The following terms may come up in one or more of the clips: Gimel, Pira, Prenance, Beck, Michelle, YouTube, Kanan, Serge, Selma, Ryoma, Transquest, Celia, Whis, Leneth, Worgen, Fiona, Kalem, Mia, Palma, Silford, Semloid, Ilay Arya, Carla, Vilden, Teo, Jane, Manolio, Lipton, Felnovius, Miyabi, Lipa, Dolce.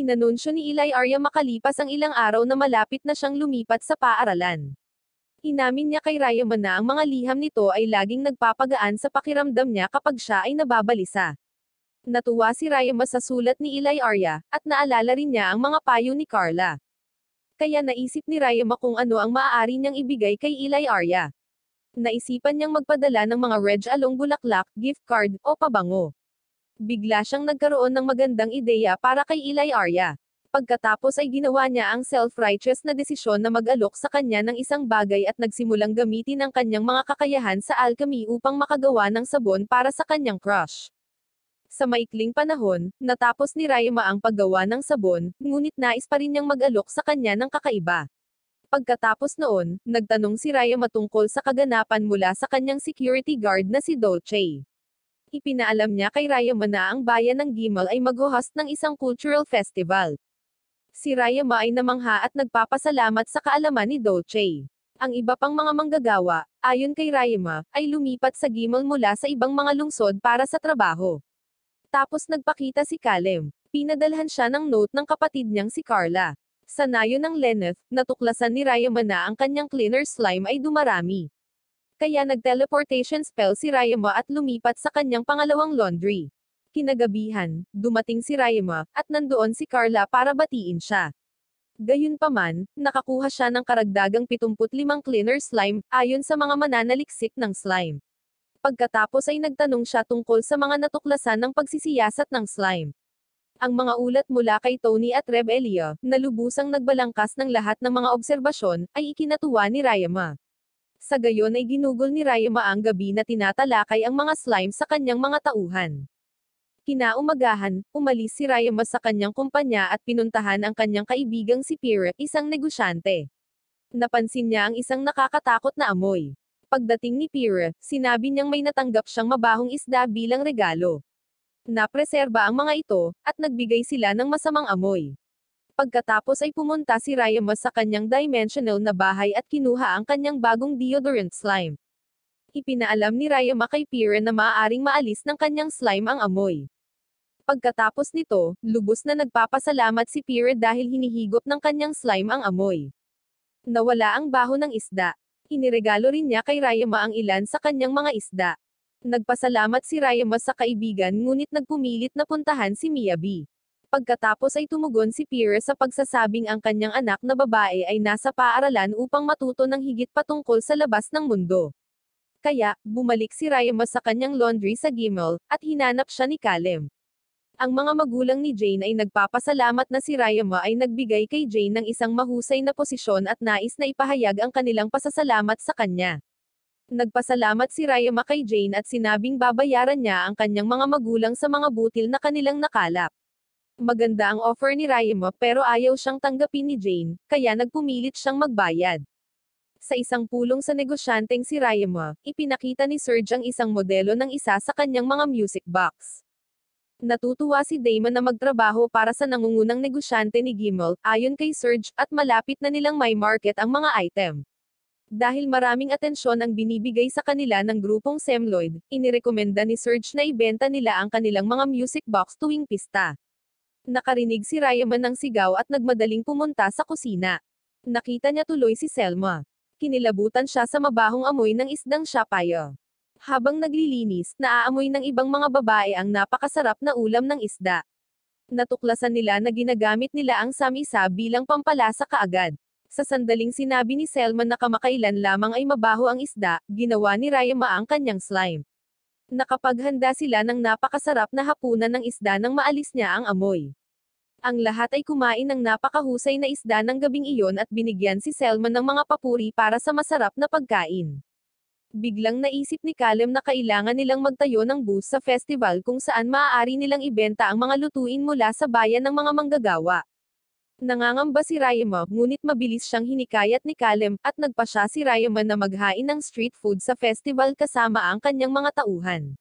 Inanunsyo ni Ilay Arya makalipas ang ilang araw na malapit na siyang lumipat sa paaralan. Inamin niya kay Ryoma na ang mga liham nito ay laging nagpapagaan sa pakiramdam niya kapag siya ay nababalisa. Natuwa si Ryoma sa sulat ni Ilay Arya, at naalala rin niya ang mga payo ni Carla. Kaya naisip ni Ryoma kung ano ang maaari niyang ibigay kay Ilay Arya. Naisipan niyang magpadala ng mga reg-along bulaklak, gift card, o pabango. Bigla siyang nagkaroon ng magandang ideya para kay Ilay Arya. Pagkatapos ay ginawa niya ang self-righteous na desisyon na mag-alok sa kanya ng isang bagay at nagsimulang gamitin ang kanyang mga kakayahan sa alchemy upang makagawa ng sabon para sa kanyang crush. Sa maikling panahon, natapos ni Ryoma ang paggawa ng sabon, ngunit nais pa rin niyang mag-alok sa kanya ng kakaiba. Pagkatapos noon, nagtanong si Ryoma tungkol sa kaganapan mula sa kanyang security guard na si Dolce. Ipinaalam niya kay Ryoma na ang bayan ng Gimel ay mag-host ng isang cultural festival. Si Ryoma ay namangha at nagpapasalamat sa kaalaman ni Dolce. Ang iba pang mga manggagawa, ayon kay Ryoma, ay lumipat sa Gimel mula sa ibang mga lungsod para sa trabaho. Tapos nagpakita si Kalem. Pinadalhan siya ng note ng kapatid niyang si Carla. Sa nayo ng Leneth, natuklasan ni Ryoma na ang kanyang cleaner slime ay dumarami. Kaya nag-teleportation spell si Ryoma at lumipat sa kanyang pangalawang laundry. Kinagabihan, dumating si Ryoma, at nandoon si Carla para batiin siya. Gayunpaman, nakakuha siya ng karagdagang 75 cleaner slime, ayon sa mga mananaliksik ng slime. Pagkatapos ay nagtanong siya tungkol sa mga natuklasan ng pagsisiyasat ng slime. Ang mga ulat mula kay Tony at Rev. Elia, na lubusang nagbalangkas ng lahat ng mga obserbasyon, ay ikinatuwa ni Ryoma. Sa gayon ay ginugol ni Ryoma ang gabi na tinatalakay ang mga slime sa kanyang mga tauhan. Kinaumagahan, umalis si Ryoma sa kanyang kumpanya at pinuntahan ang kanyang kaibigang si Pira, isang negosyante. Napansin niya ang isang nakakatakot na amoy. Pagdating ni Pira, sinabi niyang may natanggap siyang mabahong isda bilang regalo. Napreserba ang mga ito, at nagbigay sila ng masamang amoy. Pagkatapos ay pumunta si Ryoma sa kanyang dimensional na bahay at kinuha ang kanyang bagong deodorant slime. Ipinaalam ni Ryoma kay Pierre na maaaring maalis ng kanyang slime ang amoy. Pagkatapos nito, lubos na nagpapasalamat si Pierre dahil hinihigop ng kanyang slime ang amoy. Nawala ang baho ng isda. Iniregalo rin niya kay Ryoma ang ilan sa kanyang mga isda. Nagpasalamat si Ryoma sa kaibigan ngunit nagpumilit na puntahan si Miyabi. Pagkatapos ay tumugon si Pierre sa pagsasabing ang kanyang anak na babae ay nasa paaralan upang matuto ng higit patungkol sa labas ng mundo. Kaya, bumalik si Ryoma sa kanyang laundry sa Gimel, at hinanap siya ni Kalem. Ang mga magulang ni Jane ay nagpapasalamat na si Ryoma ay nagbigay kay Jane ng isang mahusay na posisyon at nais na ipahayag ang kanilang pasasalamat sa kanya. Nagpasalamat si Ryoma kay Jane at sinabing babayaran niya ang kanyang mga magulang sa mga butil na kanilang nakalap. Maganda ang offer ni Ryoma pero ayaw siyang tanggapin ni Jane, kaya nagpumilit siyang magbayad. Sa isang pulong sa negosyanteng si Ryoma, ipinakita ni Serge ang isang modelo ng isa sa kanyang mga music box. Natutuwa si Damon na magtrabaho para sa nangungunang negosyante ni Gimel, ayon kay Serge, at malapit na nilang may market ang mga item. Dahil maraming atensyon ang binibigay sa kanila ng grupong Semloid, inirekomenda ni Serge na ibenta nila ang kanilang mga music box tuwing pista. Nakarinig si Ryoma ng sigaw at nagmadaling pumunta sa kusina. Nakita niya tuloy si Selma. Kinilabutan siya sa mabahong amoy ng isdang siapaya. Habang naglilinis, naaamoy ng ibang mga babae ang napakasarap na ulam ng isda. Natuklasan nila na ginagamit nila ang samisa bilang pampalasa kaagad. Sa sandaling sinabi ni Selma na kamakailan lamang ay mabaho ang isda, ginawa ni Ryoma ang kanyang slime. Nakapaghanda sila ng napakasarap na hapunan ng isda nang maalis niya ang amoy. Ang lahat ay kumain ng napakahusay na isda ng gabing iyon at binigyan si Selma ng mga papuri para sa masarap na pagkain. Biglang naisip ni Kalem na kailangan nilang magtayo ng booth sa festival kung saan maaari nilang ibenta ang mga lutuin mula sa bayan ng mga manggagawa. Nangangamba si Ryoma, ngunit mabilis siyang hinikayat ni Kalem, at nagpasya si Ryoma na maghain ng street food sa festival kasama ang kanyang mga tauhan.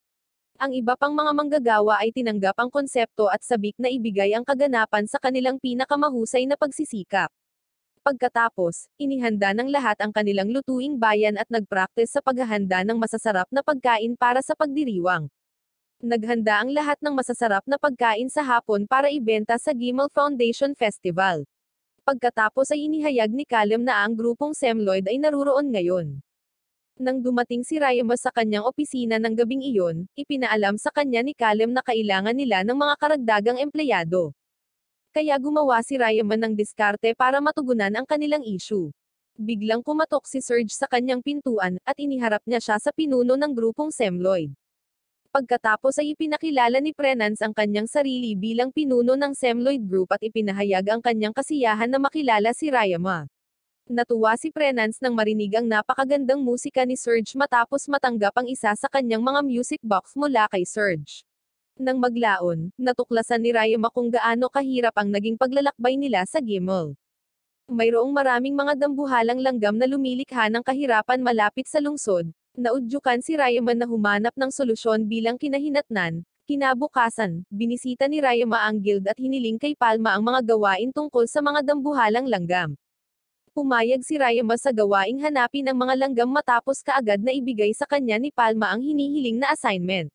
Ang iba pang mga manggagawa ay tinanggap ang konsepto at sabik na ibigay ang kaganapan sa kanilang pinakamahusay na pagsisikap. Pagkatapos, inihanda ng lahat ang kanilang lutuing bayan at nagpraktis sa paghahanda ng masasarap na pagkain para sa pagdiriwang. Naghanda ang lahat ng masasarap na pagkain sa hapon para ibenta sa Gimel Foundation Festival. Pagkatapos ay inihayag ni Kalem na ang grupong Semloid ay naruroon ngayon. Nang dumating si Ryoma sa kanyang opisina ng gabing iyon, ipinaalam sa kanya ni Kalem na kailangan nila ng mga karagdagang empleyado. Kaya gumawa si Ryoma ng diskarte para matugunan ang kanilang issue. Biglang kumatok si Serge sa kanyang pintuan, at iniharap niya siya sa pinuno ng grupong Semloid. Pagkatapos ay ipinakilala ni Prenance ang kanyang sarili bilang pinuno ng Semloid Group at ipinahayag ang kanyang kasiyahan na makilala si Ryoma. Natuwa si Prenance nang marinig ang napakagandang musika ni Serge matapos matanggap ang isa sa kanyang mga music box mula kay Serge. Nang maglaon, natuklasan ni Ryoma kung gaano kahirap ang naging paglalakbay nila sa Gimel. Mayroong maraming mga dambuhalang langgam na lumilikha ng kahirapan malapit sa lungsod. Naudyukan si Ryoma na humanap ng solusyon bilang kinahinatnan. Kinabukasan, binisita ni Ryoma ang guild at hiniling kay Palma ang mga gawain tungkol sa mga dambuhalang langgam. Pumayag si Ryoma sa gawaing hanapin ang mga langgam matapos kaagad na ibigay sa kanya ni Palma ang hinihiling na assignment.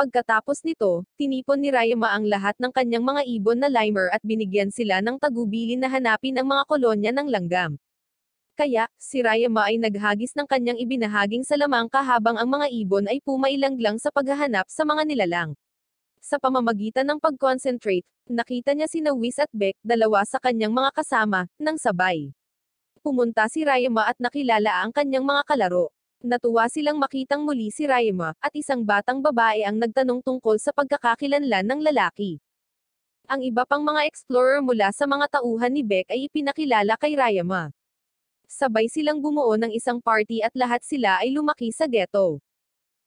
Pagkatapos nito, tinipon ni Ryoma ang lahat ng kanyang mga ibon na limer at binigyan sila ng tagubilin na hanapin ang mga kolonya ng langgam. Kaya, si Ryoma ay naghagis ng kanyang ibinahaging salamangka habang ang mga ibon ay pumailanglang sa paghahanap sa mga nilalang. Sa pamamagitan ng pag-concentrate, nakita niya sina Whis at Beck, dalawa sa kanyang mga kasama, nang sabay. Pumunta si Ryoma at nakilala ang kanyang mga kalaro. Natuwa silang makitang muli si Ryoma, at isang batang babae ang nagtanong tungkol sa pagkakakilanlan ng lalaki. Ang iba pang mga explorer mula sa mga tauhan ni Beck ay ipinakilala kay Ryoma. Sabay silang bumuo ng isang party at lahat sila ay lumaki sa ghetto.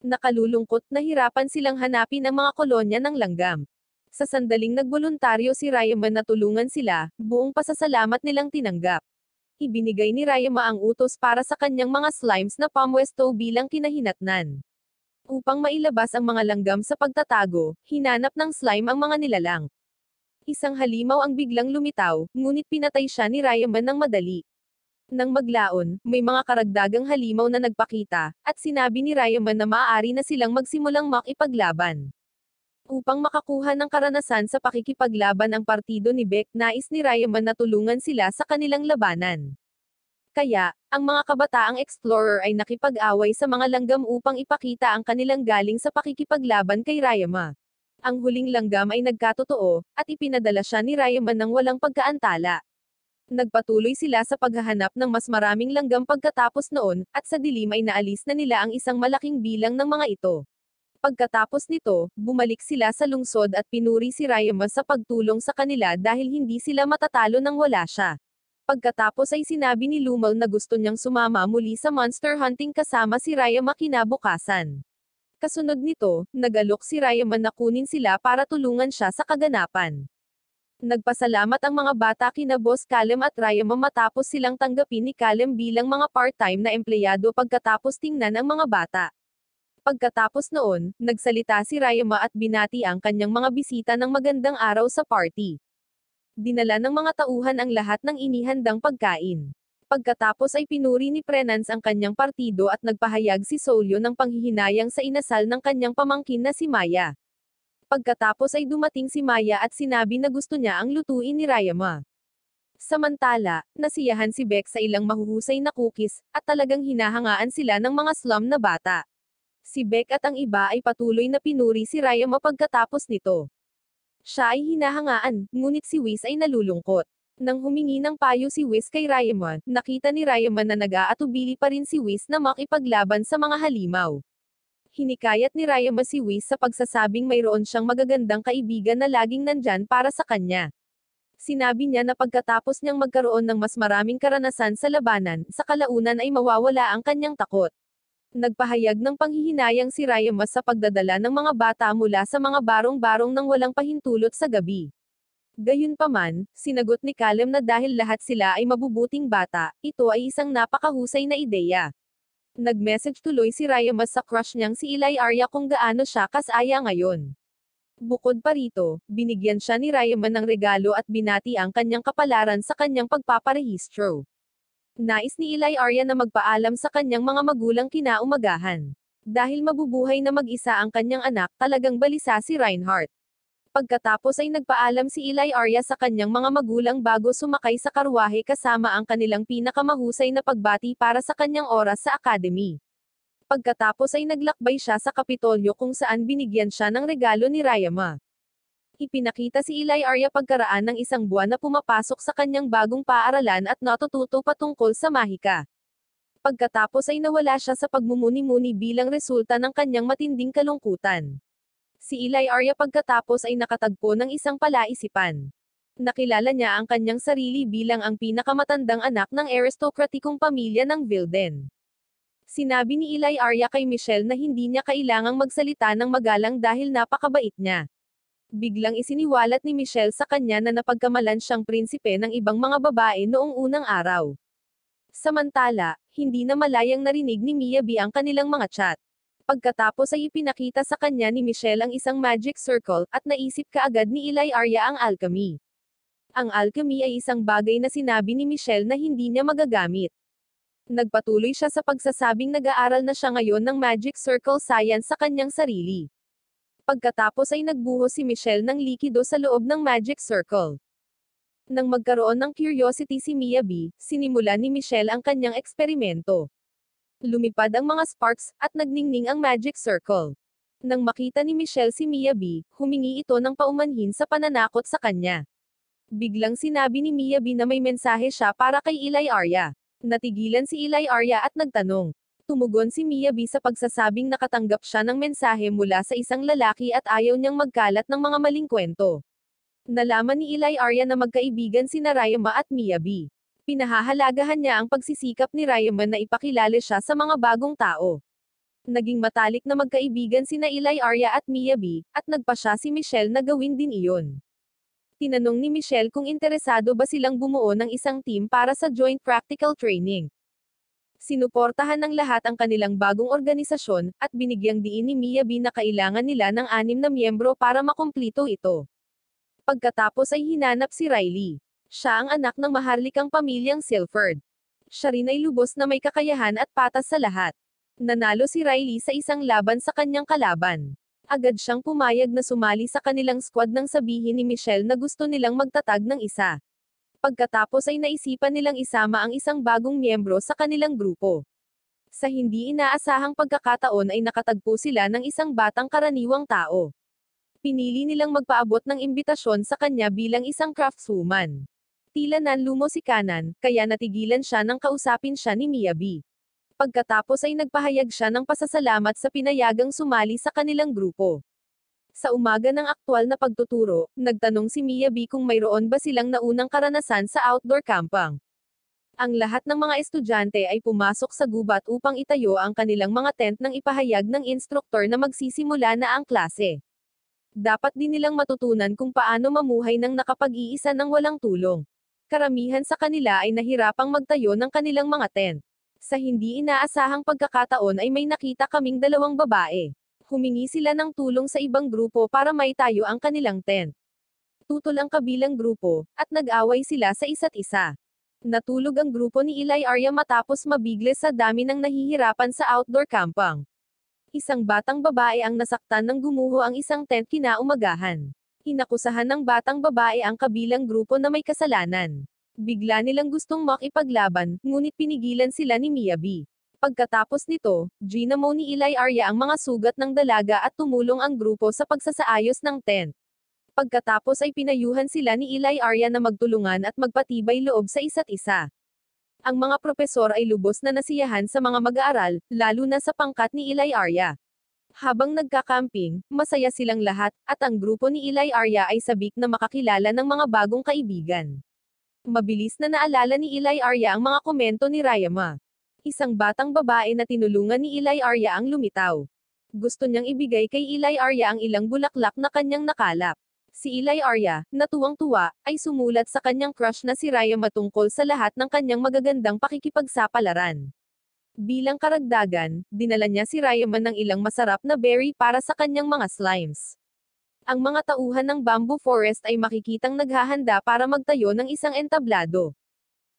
Nakalulungkot na hirapan silang hanapin ang mga kolonya ng langgam. Sa sandaling nagboluntaryo si Ryoma na tulungan sila, buong pasasalamat nilang tinanggap. Ibinigay ni Ryoma ang utos para sa kanyang mga slimes na pamwesto bilang kinahinatnan. Upang mailabas ang mga langgam sa pagtatago, hinanap ng slime ang mga nilalang. Isang halimaw ang biglang lumitaw, ngunit pinatay siya ni Ryoma ng madali. Nang maglaon, may mga karagdagang halimaw na nagpakita, at sinabi ni Ryoma na maaari na silang magsimulang makipaglaban. Upang makakuha ng karanasan sa pakikipaglaban ang partido ni Beck, nais ni Ryoma na tulungan sila sa kanilang labanan. Kaya, ang mga kabataang explorer ay nakipag-away sa mga langgam upang ipakita ang kanilang galing sa pakikipaglaban kay Ryoma. Ang huling langgam ay nagkatotoo, at ipinadala siya ni Ryoma ng walang pagkaantala. Nagpatuloy sila sa paghahanap ng mas maraming langgam pagkatapos noon, at sa dilim ay naalis na nila ang isang malaking bilang ng mga ito. Pagkatapos nito, bumalik sila sa lungsod at pinuri si Ryoma sa pagtulong sa kanila dahil hindi sila matatalo nang wala siya. Pagkatapos ay sinabi ni Lumal na gusto niyang sumama muli sa monster hunting kasama si Ryoma kinabukasan. Kasunod nito, nagalok si Ryoma na kunin sila para tulungan siya sa kaganapan. Nagpasalamat ang mga bata kina Boss Kalem at Ryoma matapos silang tanggapin ni Kalem bilang mga part-time na empleyado pagkatapos tingnan ang mga bata. Pagkatapos noon, nagsalita si Ryoma at binati ang kanyang mga bisita ng magandang araw sa party. Dinala ng mga tauhan ang lahat ng inihandang pagkain. Pagkatapos ay pinuri ni Prenance ang kanyang partido at nagpahayag si Solyo ng panghihinayang sa inasal ng kanyang pamangkin na si Maya. Pagkatapos ay dumating si Maya at sinabi na gusto niya ang lutuin ni Ryoma. Samantala, nasiyahan si Beck sa ilang mahuhusay na cookies, at talagang hinahangaan sila ng mga slum na bata. Si Beck at ang iba ay patuloy na pinuri si Ryoma pagkatapos nito. Siya ay hinahangaan, ngunit si Whis ay nalulungkot. Nang humingi ng payo si Whis kay Ryoma, nakita ni Ryoma na nag-aatubili pa rin si Whis na makipaglaban sa mga halimaw. Hinikayat ni Ryoma si Whis sa pagsasabing mayroon siyang magagandang kaibigan na laging nandyan para sa kanya. Sinabi niya na pagkatapos niyang magkaroon ng mas maraming karanasan sa labanan, sa kalaunan ay mawawala ang kanyang takot. Nagpahayag ng panghihinayang si Ryoma sa pagdadala ng mga bata mula sa mga barong-barong ng walang pahintulot sa gabi. Gayunpaman, sinagot ni Kalem na dahil lahat sila ay mabubuting bata, ito ay isang napakahusay na ideya. Nag-message tuloy si Ryoma sa crush niyang si Ilay Arya kung gaano siya kasaya ngayon. Bukod pa rito, binigyan siya ni Ryoma ng regalo at binati ang kanyang kapalaran sa kanyang pagpaparehistro. Nais ni Ilay Arya na magpaalam sa kanyang mga magulang kinaumagahan. Dahil mabubuhay na mag-isa ang kanyang anak, talagang balisa si Reinhardt. Pagkatapos ay nagpaalam si Ilay Arya sa kanyang mga magulang bago sumakay sa karwahe kasama ang kanilang pinakamahusay na pagbati para sa kanyang oras sa academy. Pagkatapos ay naglakbay siya sa Kapitolyo kung saan binigyan siya ng regalo ni Ryoma. Ipinakita si Ilay Arya pagkaraan ng isang buwan na pumapasok sa kanyang bagong paaralan at natututo patungkol sa mahika. Pagkatapos ay nawala siya sa pagmumuni-muni bilang resulta ng kanyang matinding kalungkutan. Si Ilay Arya pagkatapos ay nakatagpo ng isang palaisipan. Nakilala niya ang kanyang sarili bilang ang pinakamatandang anak ng aristokratikong pamilya ng Vilden. Sinabi ni Ilay Arya kay Michelle na hindi niya kailangang magsalita ng magalang dahil napakabait niya. Biglang isiniwalat ni Michelle sa kanya na napagkamalan siyang prinsipe ng ibang mga babae noong unang araw. Samantala, hindi na malayang narinig ni Miyabi ang kanilang mga chat. Pagkatapos ay ipinakita sa kanya ni Michelle ang isang magic circle, at naisip kaagad ni Ilay Arya ang alchemy. Ang alchemy ay isang bagay na sinabi ni Michelle na hindi niya magagamit. Nagpatuloy siya sa pagsasabing nag-aaral na siya ngayon ng magic circle science sa kanyang sarili. Pagkatapos ay nagbuho si Michelle ng likido sa loob ng magic circle. Nang magkaroon ng curiosity si Miyabi, sinimula ni Michelle ang kanyang eksperimento. Lumipad ang mga sparks, at nagningning ang magic circle. Nang makita ni Michelle si Miyabi, humingi ito ng paumanhin sa pananakot sa kanya. Biglang sinabi ni Miyabi na may mensahe siya para kay Ilay Arya. Natigilan si Ilay Arya at nagtanong. Tumugon si Miyabi sa pagsasabing nakatanggap siya ng mensahe mula sa isang lalaki at ayaw niyang magkalat ng mga maling kwento. Nalaman ni Ilay Arya na magkaibigan sina Ryoma at Miyabi. Pinahahalagahan niya ang pagsisikap ni Ryoma na ipakilala siya sa mga bagong tao. Naging matalik na magkaibigan sina Ilay Arya at Miyabi, at nagpa siya si Michelle na gawin din iyon. Tinanong ni Michelle kung interesado ba silang bumuo ng isang team para sa joint practical training. Sinuportahan ng lahat ang kanilang bagong organisasyon, at binigyang diin ni Miyabi na kailangan nila ng 6 na miyembro para makumplito ito. Pagkatapos ay hinanap si Riley. Siya ang anak ng maharlikang pamilyang Silford. Siya rin ay lubos na may kakayahan at patas sa lahat. Nanalo si Riley sa isang laban sa kanyang kalaban. Agad siyang pumayag na sumali sa kanilang squad nang sabihin ni Michelle na gusto nilang magtatag ng isa. Pagkatapos ay naisipan nilang isama ang isang bagong miyembro sa kanilang grupo. Sa hindi inaasahang pagkakataon ay nakatagpo sila ng isang batang karaniwang tao. Pinili nilang magpaabot ng imbitasyon sa kanya bilang isang craftswoman. Tila nanlumo si Kanan, kaya natigilan siya nang kausapin siya ni Miyabi. Pagkatapos ay nagpahayag siya ng pasasalamat sa pinayagang sumali sa kanilang grupo. Sa umaga ng aktual na pagtuturo, nagtanong si Miyabi kung mayroon ba silang naunang karanasan sa outdoor camping. Ang lahat ng mga estudyante ay pumasok sa gubat upang itayo ang kanilang mga tent nang ipahayag ng instruktor na magsisimula na ang klase. Dapat din nilang matutunan kung paano mamuhay ng nakapag-iisa ng walang tulong. Karamihan sa kanila ay nahirapang magtayo ng kanilang mga tent. Sa hindi inaasahang pagkakataon ay may nakita kaming 2 babae. Humingi sila ng tulong sa ibang grupo para maitayo ang kanilang tent. Tutol ang kabilang grupo, at nag-away sila sa isa't isa. Natulog ang grupo ni Ilay Arya matapos mabigle sa dami ng nahihirapan sa outdoor camping. Isang batang babae ang nasaktan nang gumuho ang isang tent kinaumagahan. Inakusahan ng batang babae ang kabilang grupo na may kasalanan. Bigla nilang gustong makipaglaban, ngunit pinigilan sila ni Miyabi. Pagkatapos nito, ginamo ni Ilay Arya ang mga sugat ng dalaga at tumulong ang grupo sa pagsasaayos ng tent. Pagkatapos ay pinayuhan sila ni Ilay Arya na magtulungan at magpatibay loob sa isa't isa. Ang mga propesor ay lubos na nasiyahan sa mga mag-aaral, lalo na sa pangkat ni Ilay Arya. Habang nagkakamping, masaya silang lahat, at ang grupo ni Ilay Arya ay sabik na makakilala ng mga bagong kaibigan. Mabilis na naalala ni Ilay Arya ang mga komento ni Ryoma. Isang batang babae na tinulungan ni Ilay Arya ang lumitaw. Gusto niyang ibigay kay Ilay Arya ang ilang bulaklak na kanyang nakalap. Si Ilay Arya, natuwang-tuwa, ay sumulat sa kanyang crush na si Ryoma tungkol sa lahat ng kanyang magagandang pakikipagsapalaran. Bilang karagdagan, dinala niya si Ryoma ng ilang masarap na berry para sa kanyang mga slimes. Ang mga tauhan ng bamboo forest ay makikitang naghahanda para magtayo ng isang entablado.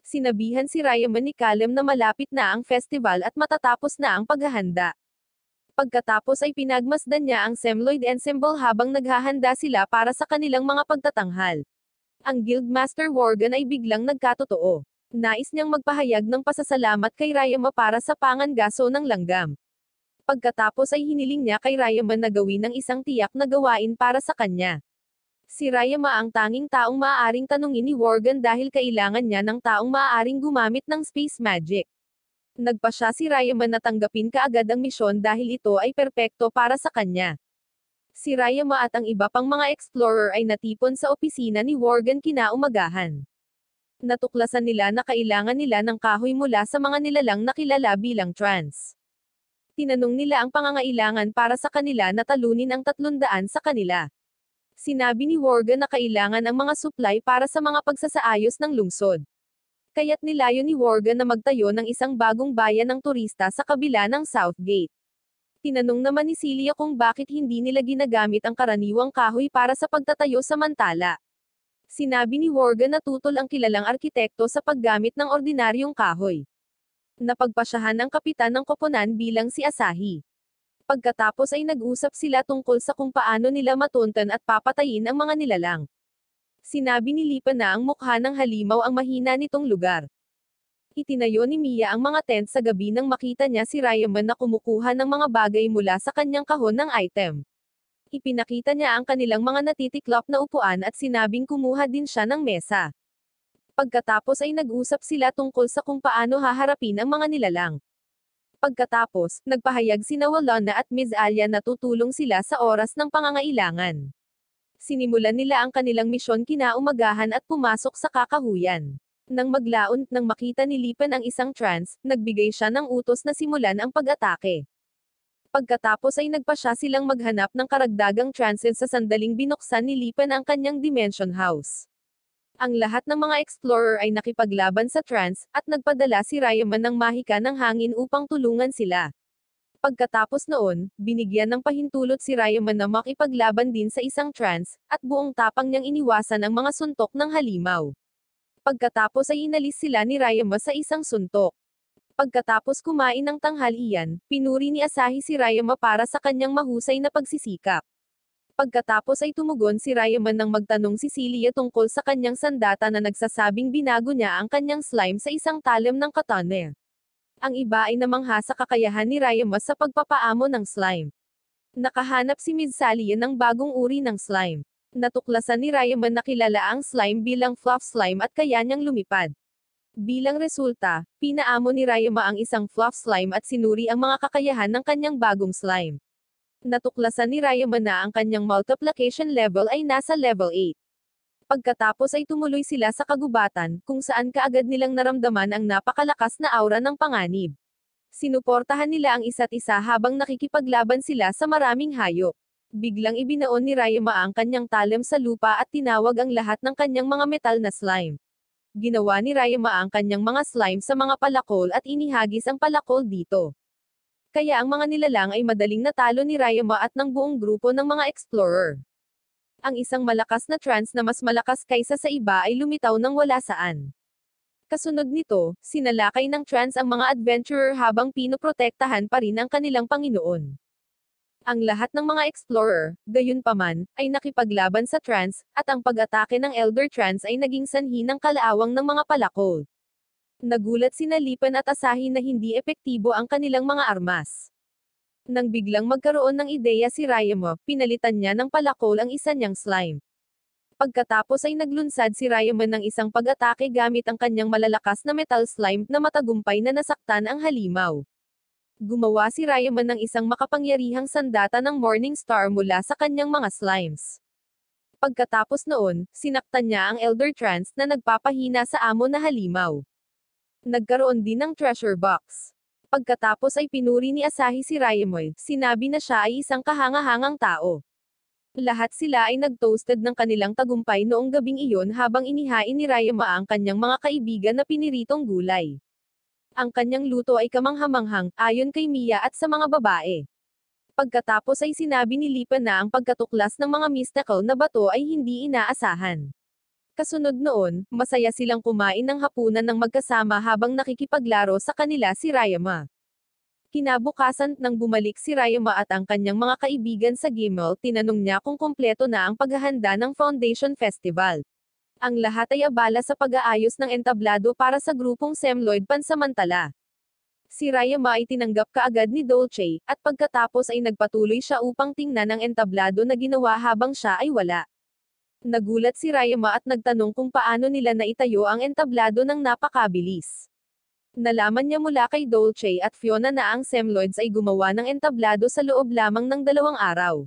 Sinabihan si Ryoma ni Kalem na malapit na ang festival at matatapos na ang paghahanda. Pagkatapos ay pinagmasdan niya ang Semloid Ensemble habang naghahanda sila para sa kanilang mga pagtatanghal. Ang Guildmaster Worgen ay biglang nagkatotoo. Nais niyang magpahayag ng pasasalamat kay Ryoma para sa pangangaso ng langgam. Pagkatapos ay hiniling niya kay Ryoma na gawin ang isang tiyak na gawain para sa kanya. Si Ryoma ang tanging taong maaaring tanungin ni Worgen dahil kailangan niya ng taong maaaring gumamit ng space magic. Nagpa siya si Ryoma na tanggapin kaagad ang misyon dahil ito ay perpekto para sa kanya. Si Ryoma at ang iba pang mga explorer ay natipon sa opisina ni Worgen kinaumagahan. Natuklasan nila na kailangan nila ng kahoy mula sa mga nilalang na kilala bilang trans. Tinanong nila ang pangangailangan para sa kanila na talunin ang 300 sa kanila. Sinabi ni Worgen na kailangan ang mga supply para sa mga pagsasaayos ng lungsod. Kaya't nilayo ni Worgen na magtayo ng isang bagong bayan ng turista sa kabila ng Southgate. Tinanong naman ni Celia kung bakit hindi nila ginagamit ang karaniwang kahoy para sa pagtatayo samantala. Sinabi ni Worgen na tutol ang kilalang arkitekto sa paggamit ng ordinaryong kahoy. Napagpasyahan ang kapitan ng koponan bilang si Asahi. Pagkatapos ay nag-usap sila tungkol sa kung paano nila matuntan at papatayin ang mga nilalang. Sinabi ni Lipa na ang mukha ng halimaw ang mahina nitong lugar. Itinayo ni Mia ang mga tent sa gabi nang makita niya si Ryoma na kumukuha ng mga bagay mula sa kanyang kahon ng item. Ipinakita niya ang kanilang mga natitiklop na upuan at sinabing kumuha din siya ng mesa. Pagkatapos ay nag-usap sila tungkol sa kung paano haharapin ang mga nilalang. Pagkatapos, nagpahayag sina Walona at Ms. Alia na tutulong sila sa oras ng pangangailangan. Sinimulan nila ang kanilang misyon kinaumagahan at pumasok sa kakahuyan. Nang maglaon, nang makita ni Lipan ang isang trans, nagbigay siya ng utos na simulan ang pag-atake. Pagkatapos ay nagpasya silang maghanap ng karagdagang transit sa sandaling binuksan ni Lipan ang kanyang Dimension House. Ang lahat ng mga explorer ay nakipaglaban sa trance, at nagpadala si Ryoma ng mahika ng hangin upang tulungan sila. Pagkatapos noon, binigyan ng pahintulot si Ryoma na makipaglaban din sa isang trance, at buong tapang niyang iniwasan ang mga suntok ng halimaw. Pagkatapos ay inalis sila ni Ryoma sa isang suntok. Pagkatapos kumain ng tanghalian, pinuri ni Asahi si Ryoma para sa kanyang mahusay na pagsisikap. Pagkatapos ay tumugon si Ryoma nang magtanong si Celia tungkol sa kanyang sandata na nagsasabing binago niya ang kanyang slime sa isang talim ng katana. Ang iba ay namangha sa kakayahan ni Ryoma sa pagpapaamo ng slime. Nakahanap si Ms. Celia ng bagong uri ng slime. Natuklasan ni Ryoma na kilala ang slime bilang fluff slime at kaya niyang lumipad. Bilang resulta, pinaamo ni Ryoma ang isang fluff slime at sinuri ang mga kakayahan ng kanyang bagong slime. Natuklasan ni Ryoma na ang kanyang multiplication level ay nasa level 8. Pagkatapos ay tumuloy sila sa kagubatan, kung saan kaagad nilang naramdaman ang napakalakas na aura ng panganib. Sinuportahan nila ang isa't isa habang nakikipaglaban sila sa maraming hayop. Biglang ibinaon ni Ryoma ang kanyang talem sa lupa at tinawag ang lahat ng kanyang mga metal na slime. Ginawa ni Ryoma ang kanyang mga slime sa mga palakol at inihagis ang palakol dito. Kaya ang mga nilalang ay madaling natalo ni Ryoma at ng buong grupo ng mga explorer. Ang isang malakas na trans na mas malakas kaysa sa iba ay lumitaw ng wala saan. Kasunod nito, sinalakay ng trans ang mga adventurer habang pinoprotektahan pa rin ang kanilang Panginoon. Ang lahat ng mga explorer, gayunpaman, ay nakipaglaban sa trans, at ang pag-atake ng elder trans ay naging sanhi ng kalaawang ng mga palakol. Nagulat sina Lipan at Asahi na hindi epektibo ang kanilang mga armas. Nang biglang magkaroon ng ideya si Ryoma, pinalitan niya ng palakol ang isa niyang slime. Pagkatapos ay naglunsad si Ryoma ng isang pag-atake gamit ang kanyang malalakas na metal slime na matagumpay na nasaktan ang halimaw. Gumawa si Ryoma ng isang makapangyarihang sandata ng Morning Star mula sa kanyang mga slimes. Pagkatapos noon, sinaktan niya ang elder trance na nagpapahina sa amo na halimaw. Nagkaroon din ng treasure box. Pagkatapos ay pinuri ni Asahi si Ryoma, sinabi na siya ay isang kahangahangang tao. Lahat sila ay nagtoasted ng kanilang tagumpay noong gabing iyon habang inihain ni Ryoma ang kanyang mga kaibigan na piniritong gulay. Ang kanyang luto ay kamanghamanghang, ayon kay Mia at sa mga babae. Pagkatapos ay sinabi ni Lipa na ang pagkatuklas ng mga mystical na bato ay hindi inaasahan. Kasunod noon, masaya silang kumain ng hapunan ng magkasama habang nakikipaglaro sa kanila si Ryoma. Kinabukasan nang bumalik si Ryoma at ang kanyang mga kaibigan sa Gimel, tinanong niya kung kumpleto na ang paghahanda ng Foundation Festival. Ang lahat ay abala sa pag-aayos ng entablado para sa grupong Semloid pansamantala. Si Ryoma ay tinanggap kaagad ni Dolce, at pagkatapos ay nagpatuloy siya upang tingnan ang entablado na ginawa habang siya ay wala. Nagulat si Ryoma at nagtanong kung paano nila naitayo ang entablado ng napakabilis. Nalaman niya mula kay Dolce at Fiona na ang Semloids ay gumawa ng entablado sa loob lamang ng 2 araw.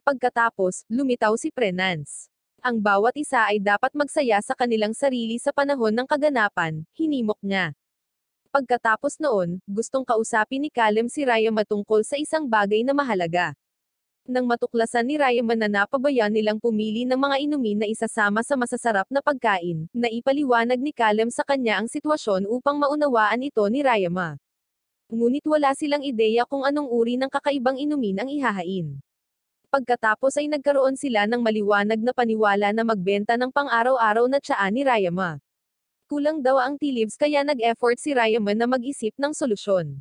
Pagkatapos, lumitaw si Prenance. Ang bawat isa ay dapat magsaya sa kanilang sarili sa panahon ng kaganapan, hinimok niya. Pagkatapos noon, gustong kausapin ni Kalem si Ryoma tungkol sa isang bagay na mahalaga. Nang matuklasan ni Ryoma na napabayaan nilang pumili ng mga inumin na isasama sa masasarap na pagkain, na ipaliwanag ni Kalem sa kanya ang sitwasyon upang maunawaan ito ni Ryoma. Ngunit wala silang ideya kung anong uri ng kakaibang inumin ang ihahain. Pagkatapos ay nagkaroon sila ng maliwanag na paniwala na magbenta ng pang-araw-araw na tsaan ni Ryoma. Kulang daw ang tea leaves kaya nag-effort si Ryoma na mag-isip ng solusyon.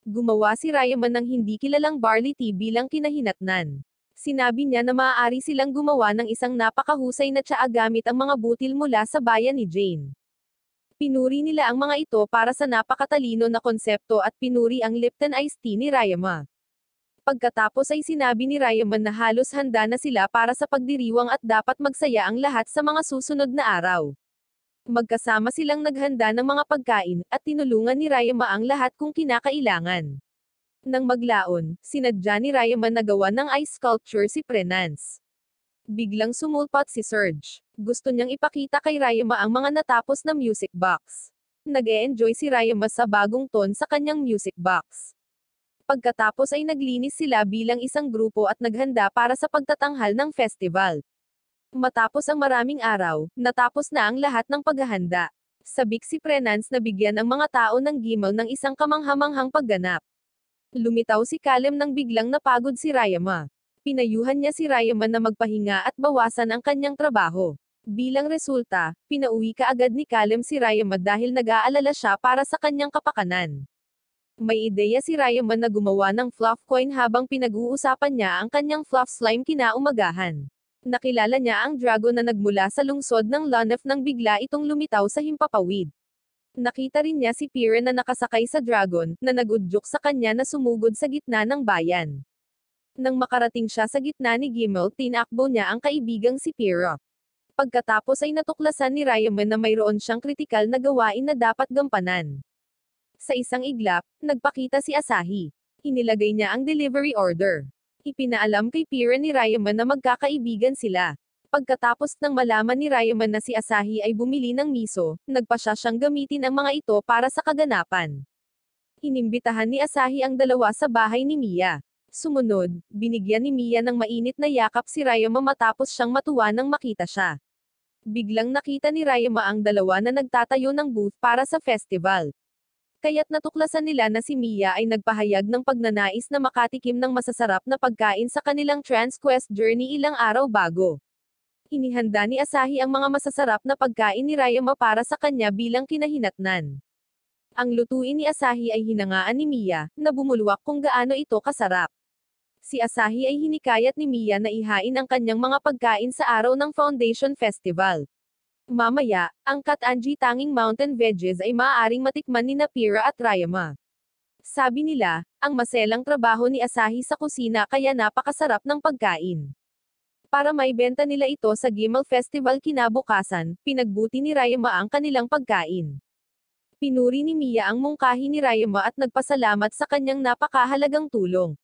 Gumawa si Ryoma ng hindi kilalang barley tea bilang kinahinatnan. Sinabi niya na maaari silang gumawa ng isang napakahusay na tsaa gamit ang mga butil mula sa bayan ni Jane. Pinuri nila ang mga ito para sa napakatalino na konsepto at pinuri ang Lipton Iced Tea ni Ryoma. Pagkatapos ay sinabi ni Ryoma na halos handa na sila para sa pagdiriwang at dapat magsaya ang lahat sa mga susunod na araw. Magkasama silang naghanda ng mga pagkain, at tinulungan ni Ryoma ang lahat kung kinakailangan. Nang maglaon, sinadya ni Ryoma na gawa ng ice sculpture si Prenance. Biglang sumulpot si Serge. Gusto niyang ipakita kay Ryoma ang mga natapos na music box. Nag-e-enjoy si Ryoma sa bagong tone sa kanyang music box. Pagkatapos ay naglinis sila bilang isang grupo at naghanda para sa pagtatanghal ng festival. Matapos ang maraming araw, natapos na ang lahat ng paghahanda. Sabik si Prenance na bigyan ang mga tao ng Gimel ng isang kamanghamanghang pagganap. Lumitaw si Kalem nang biglang napagod si Ryoma. Pinayuhan niya si Ryoma na magpahinga at bawasan ang kanyang trabaho. Bilang resulta, pinauwi kaagad ni Kalem si Ryoma dahil nag-aalala siya para sa kanyang kapakanan. May ideya si Ryoma na gumawa ng fluff coin habang pinag-uusapan niya ang kanyang fluff slime kinaumagahan. Nakilala niya ang dragon na nagmula sa lungsod ng Leneth nang bigla itong lumitaw sa himpapawid. Nakita rin niya si Pira na nakasakay sa dragon, na nagudyok sa kanya na sumugod sa gitna ng bayan. Nang makarating siya sa gitna ni Gimel, tinakbo niya ang kaibigang si Pira. Pagkatapos ay natuklasan ni Ryoma na mayroon siyang kritikal na gawain na dapat gampanan. Sa isang iglap, nagpakita si Asahi. Inilagay niya ang delivery order. Ipinaalam kay Pira ni Ryoma na magkakaibigan sila. Pagkatapos nang malaman ni Ryoma na si Asahi ay bumili ng miso, nagpasya siyang gamitin ang mga ito para sa kaganapan. Inimbitahan ni Asahi ang dalawa sa bahay ni Mia. Sumunod, binigyan ni Mia ng mainit na yakap si Ryoma matapos siyang matuwa nang makita siya. Biglang nakita ni Ryoma ang dalawa na nagtatayo ng booth para sa festival. Kaya't natuklasan nila na si Mia ay nagpahayag ng pagnanais na makatikim ng masasarap na pagkain sa kanilang Transquest journey ilang araw bago. Inihanda ni Asahi ang mga masasarap na pagkain ni Ryoma para sa kanya bilang kinahinatnan. Ang lutuin ni Asahi ay hinangaan ni Mia, na bumulwak kung gaano ito kasarap. Si Asahi ay hinikayat ni Mia na ihain ang kanyang mga pagkain sa araw ng Foundation Festival. Mamaya, ang katangi tanging mountain veggies ay maaaring matikman ni Pira at Ryoma. Sabi nila, ang maselang trabaho ni Asahi sa kusina kaya napakasarap ng pagkain. Para maibenta nila ito sa Gimel Festival kinabukasan, pinagbuti ni Ryoma ang kanilang pagkain. Pinuri ni Mia ang mungkahi ni Ryoma at nagpasalamat sa kanyang napakahalagang tulong.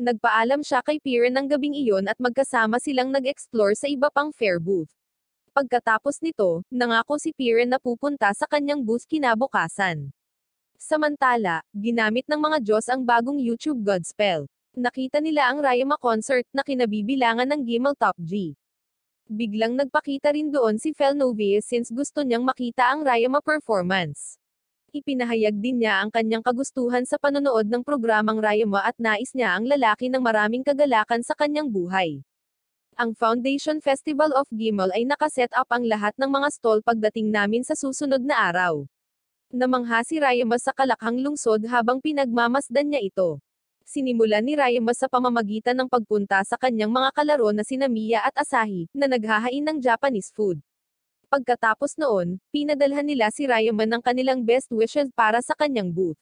Nagpaalam siya kay Pira ng gabing iyon at magkasama silang nag-explore sa iba pang fair booth. Pagkatapos nito, nangako si Pierre na pupunta sa kanyang booth kinabukasan. Samantala, ginamit ng mga Diyos ang bagong YouTube Godspell. Nakita nila ang Ryoma concert na kinabibilangan ng Gimel Top G. Biglang nagpakita rin doon si Felnovius since gusto niyang makita ang Ryoma performance. Ipinahayag din niya ang kanyang kagustuhan sa panonood ng programang Ryoma at nais niya ang lalaki ng maraming kagalakan sa kanyang buhay. Ang Foundation Festival of Gimel ay nakaset up ang lahat ng mga stall pagdating namin sa susunod na araw. Namangha si Ryoma sa kalakhang lungsod habang pinagmamasdan niya ito. Sinimula ni Ryoma sa pamamagitan ng pagpunta sa kanyang mga kalaro na sina Mia at Asahi, na naghahain ng Japanese food. Pagkatapos noon, pinadalhan nila si Ryoma ng kanilang best wishes para sa kanyang booth.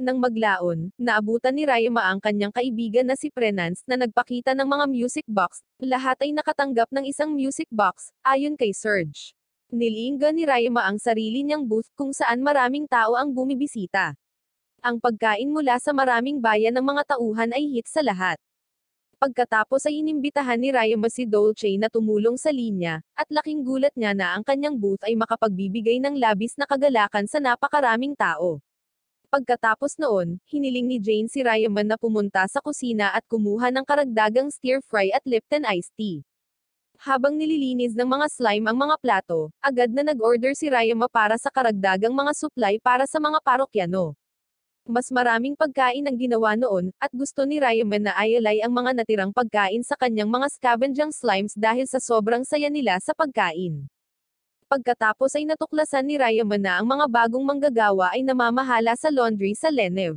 Nang maglaon, naabutan ni Ryoma ang kanyang kaibigan na si Prenance na nagpakita ng mga music box. Lahat ay nakatanggap ng isang music box, ayon kay Serge. Nilingga ni Ryoma ang sarili niyang booth kung saan maraming tao ang bumibisita. Ang pagkain mula sa maraming bayan ng mga tauhan ay hit sa lahat. Pagkatapos ay inimbitahan ni Ryoma si Dolce na tumulong sa linya, at laking gulat niya na ang kanyang booth ay makapagbibigay ng labis na kagalakan sa napakaraming tao. Pagkatapos noon, hiniling ni Jane si Ryoma na pumunta sa kusina at kumuha ng karagdagang stir-fry at Lipton iced tea. Habang nililinis ng mga slime ang mga plato, agad na nag-order si Ryoma para sa karagdagang mga supply para sa mga parokyano. Mas maraming pagkain ang ginawa noon, at gusto ni Ryoma na ayalay ang mga natirang pagkain sa kanyang mga scavenging slimes dahil sa sobrang saya nila sa pagkain. Pagkatapos ay natuklasan ni Ryoma na ang mga bagong manggagawa ay namamahala sa laundry sa Leneth.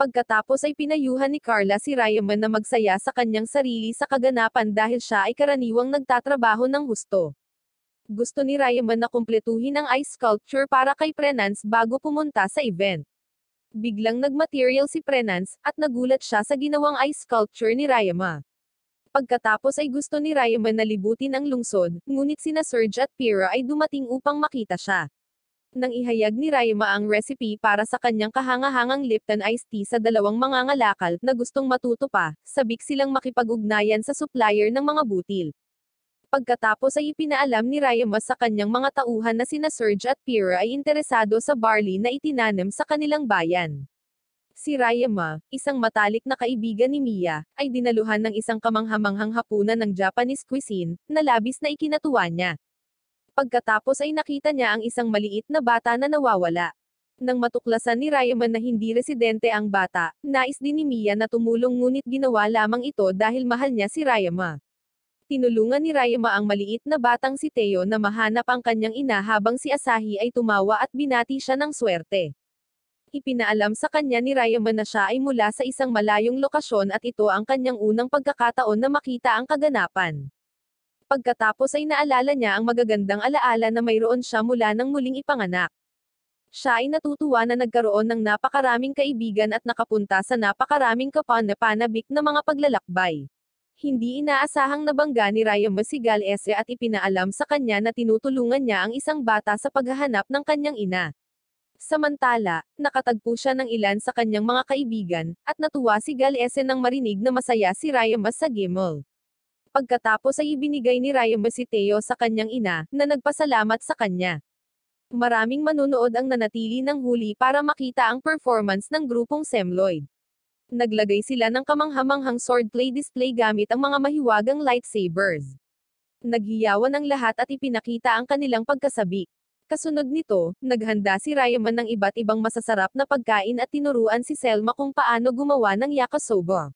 Pagkatapos ay pinayuhan ni Carla si Ryoma na magsaya sa kanyang sarili sa kaganapan dahil siya ay karaniwang nagtatrabaho ng husto. Gusto ni Ryoma na kumpletuhin ang ice sculpture para kay Prenance bago pumunta sa event. Biglang nagmaterial si Prenance, at nagulat siya sa ginawang ice sculpture ni Ryoma. Pagkatapos ay gusto ni Ryoma na libutin ang lungsod, ngunit sina Serge at Pira ay dumating upang makita siya. Nang ihayag ni Ryoma ang recipe para sa kanyang kahangahangang Lipton iced tea sa dalawang mangangalakal na gustong matuto pa, sabik silang makipag-ugnayan sa supplier ng mga butil. Pagkatapos ay ipinaalam ni Ryoma sa kanyang mga tauhan na sina Serge at Pira ay interesado sa barley na itinanim sa kanilang bayan. Si Ryoma, isang matalik na kaibigan ni Mia, ay dinaluhan ng isang kamanghamanghang hapunan ng Japanese cuisine, na labis na ikinatuwa niya. Pagkatapos ay nakita niya ang isang maliit na bata na nawawala. Nang matuklasan ni Ryoma na hindi residente ang bata, nais din ni Mia na tumulong ngunit ginawa lamang ito dahil mahal niya si Ryoma. Tinulungan ni Ryoma ang maliit na batang si Teo na mahanap ang kanyang ina habang si Asahi ay tumawa at binati siya ng swerte. Ipinaalam sa kanya ni Ryoma na siya ay mula sa isang malayong lokasyon at ito ang kanyang unang pagkakataon na makita ang kaganapan. Pagkatapos ay naalala niya ang magagandang alaala na mayroon siya mula nang muling ipanganak. Siya ay natutuwa na nagkaroon ng napakaraming kaibigan at nakapunta sa napakaraming kapanapanabik na mga paglalakbay. Hindi inaasahang nabangga ni Ryoma si Galese at ipinaalam sa kanya na tinutulungan niya ang isang bata sa paghahanap ng kanyang ina. Samantala, nakatagpo siya ng ilan sa kanyang mga kaibigan, at natuwa si Galese nang marinig na masaya si Ryoma sa Gimel. Pagkatapos ay ibinigay ni Ryoma si Teo sa kanyang ina, na nagpasalamat sa kanya. Maraming manunood ang nanatili ng huli para makita ang performance ng grupong Semloid. Naglagay sila ng kamanghamanghang swordplay display gamit ang mga mahiwagang lightsabers. Naghiyawan ang lahat at ipinakita ang kanilang pagkasabik. Kasunod nito, naghanda si Ryoma ng iba't ibang masasarap na pagkain at tinuruan si Selma kung paano gumawa ng yakisoba.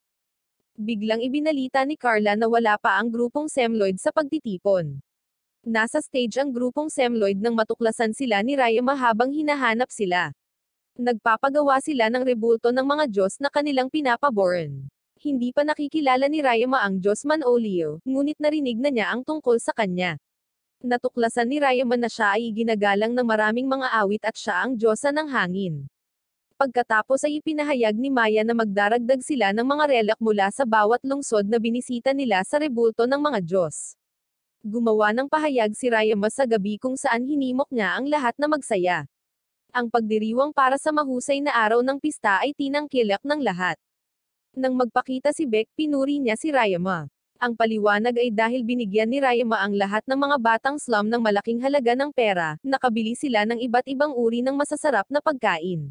Biglang ibinalita ni Carla na wala pa ang grupong Semloid sa pagtitipon. Nasa stage ang grupong Semloid nang matuklasan sila ni Ryoma habang hinahanap sila. Nagpapagawa sila ng rebulto ng mga Diyos na kanilang pinapaboran. Hindi pa nakikilala ni Ryoma ang Diyos Manolio, ngunit narinig na niya ang tungkol sa kanya. Natuklasan ni Ryoma na siya ay ginagalang ng maraming mga awit at siya ang diyosa ng hangin. Pagkatapos ay ipinahayag ni Maya na magdaragdag sila ng mga relak mula sa bawat lungsod na binisita nila sa rebulto ng mga Diyos. Gumawa ng pahayag si Ryoma sa gabi kung saan hinimok niya ang lahat na magsaya. Ang pagdiriwang para sa mahusay na araw ng pista ay tinangkilak ng lahat. Nang magpakita si Beck, pinuri niya si Ryoma. Ang paliwanag ay dahil binigyan ni Ryoma ang lahat ng mga batang slum ng malaking halaga ng pera, nakabili sila ng iba't ibang uri ng masasarap na pagkain.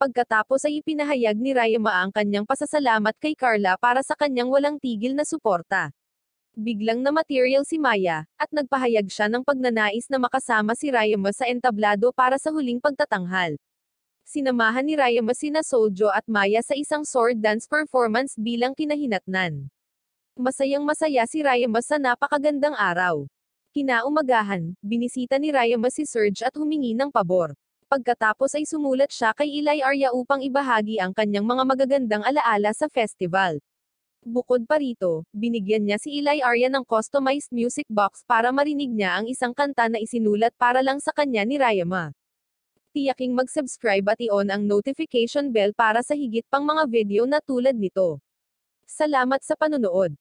Pagkatapos ay ipinahayag ni Ryoma ang kanyang pasasalamat kay Carla para sa kanyang walang tigil na suporta. Biglang na-material si Maya, at nagpahayag siya ng pagnanais na makasama si Ryoma sa entablado para sa huling pagtatanghal. Sinamahan ni Ryoma sina Soljo at Maya sa isang sword dance performance bilang kinahinatnan. Masayang-masaya si Ryoma sa napakagandang araw. Kinaumagahan, binisita ni Ryoma si Serge at humingi ng pabor. pagkatapos ay sumulat siya kay Ilay Arya upang ibahagi ang kanyang mga magagandang alaala sa festival. Bukod pa rito, binigyan niya si Ilay Arya ng customized music box para marinig niya ang isang kanta na isinulat para lang sa kanya ni Ryoma. Tiyaking mag-subscribe at i-on ang notification bell para sa higit pang mga video na tulad nito. Salamat sa panonood!